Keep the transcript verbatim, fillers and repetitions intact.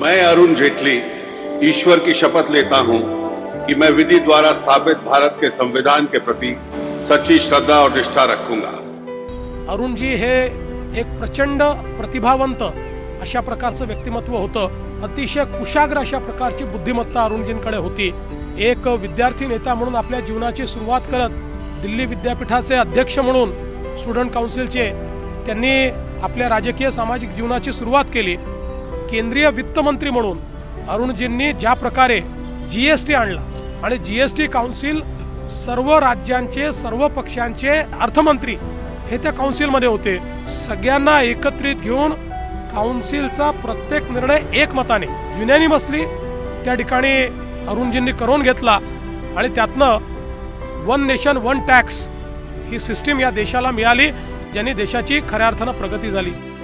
मैं अरुण जेटली ईश्वर की शपथ लेता हूं कि मैं विधि द्वारा स्थापित भारत के संविधान के प्रति सच्ची श्रद्धा और निष्ठा रखूंगा। अरुण जी हे एक प्रचंड प्रतिभावंत अशा प्रकारचं व्यक्तिमत्व होतं। अतिशय कुशाग्र अशा प्रकारची बुद्धिमत्ता अरुणजींकडे होती। एक विद्यार्थी नेता म्हणून आपल्या जीवनाची सुरुवात करत दिल्ली विद्यापीठाचे अध्यक्ष म्हणून स्टुडंट काउन्सिलचे त्यांनी आपल्या राजकीय सामाजिक जीवनाची सुरुवात केली। केंद्रीय वित्त मंत्री म्हणून अरुणजींनी ज्या प्रकारे जीएसटी आणला आणि जीएसटी काउन्सिल सर्व राज्यांचे सर्व पक्षांचे अर्थमंत्री हे त्या काउन्सिलमध्ये होते। सगळ्यांना एकत्रित घेऊन काउन्सिलचा प्रत्येक निर्णय एकमताने युनॅनिमसली त्या ठिकाणी अरुणजींनी करून घेतला आणि त्यातनं वन नेशन वन टॅक्स ही सिस्टीम या देशाला मिळाली, ज्यांनी देशाची खऱ्या अर्थाने प्रगती झाली।